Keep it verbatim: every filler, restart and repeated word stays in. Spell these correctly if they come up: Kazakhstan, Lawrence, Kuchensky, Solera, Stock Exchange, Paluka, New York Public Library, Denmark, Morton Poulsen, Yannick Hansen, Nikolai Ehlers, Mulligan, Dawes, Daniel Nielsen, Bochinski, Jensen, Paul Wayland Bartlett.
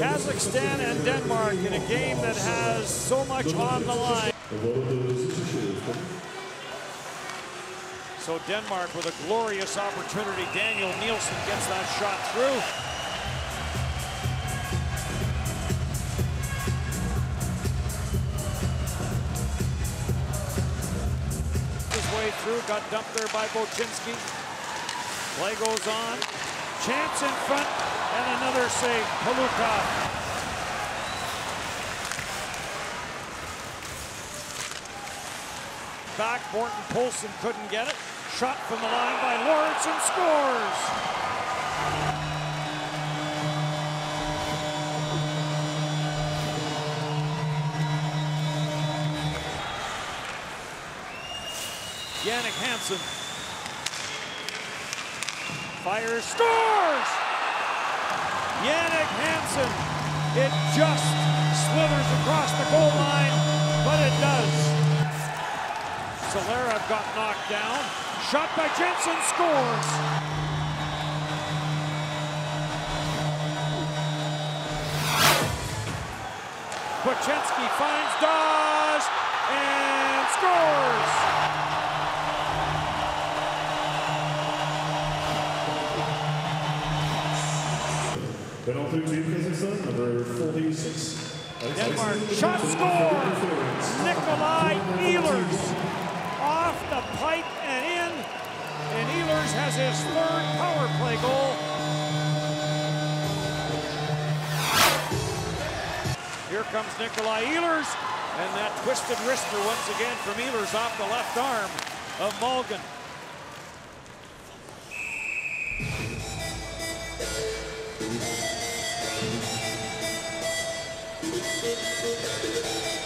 Kazakhstan and Denmark in a game that has so much on the line. So Denmark with a glorious opportunity. Daniel Nielsen gets that shot through. Through, got dumped there by Bochinski. Play goes on. Chance in front, and another save. Paluka. Back, Morton Poulsen couldn't get it. Shot from the line by Lawrence and scores. Yannick Hansen fires, scores! Yannick Hansen, it just slithers across the goal line, but it does. Solera got knocked down, shot by Jensen, scores. Kuchensky finds Dawes and scores! Kazakhstan, number forty-six. Denmark shot scores. Nikolai Ehlers off the pipe and in, and Ehlers has his third power play goal. Here comes Nikolai Ehlers, and that twisted wrister once again from Ehlers off the left arm of Mulligan. We'll be right back.